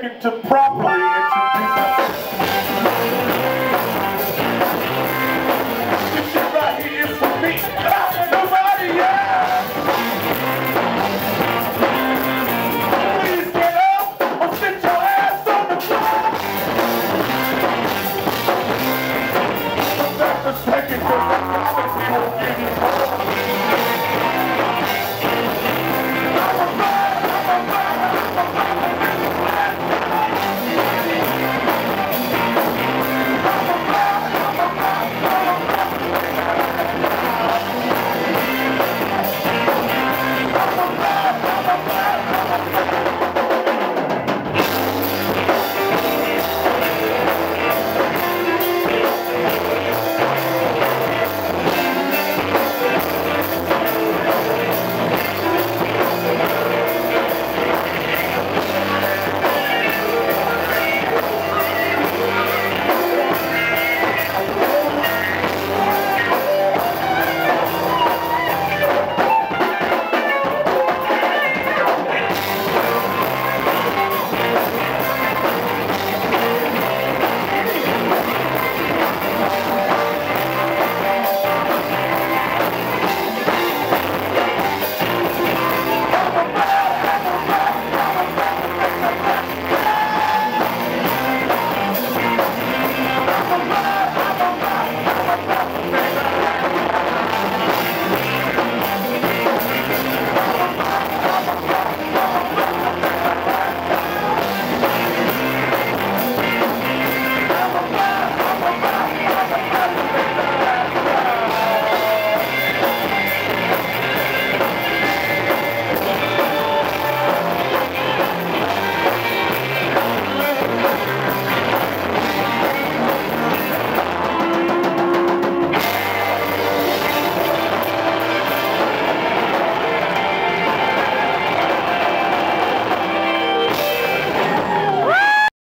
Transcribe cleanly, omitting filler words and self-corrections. second to properly introduce